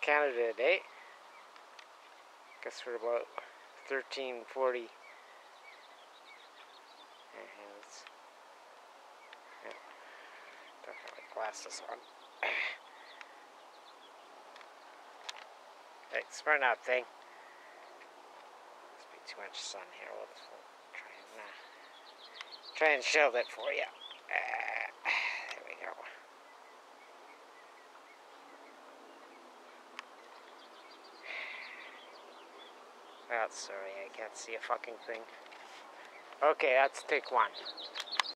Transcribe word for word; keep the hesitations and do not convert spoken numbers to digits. Canada today. Guess we're about thirteen forty. And let's, yeah, don't have my glasses on. Hey, smart out thing. Must be too much sun here. We'll try and, uh, try and shield it for you. Uh, there we go. That's, oh, sorry, I can't see a fucking thing. Okay, that's take one.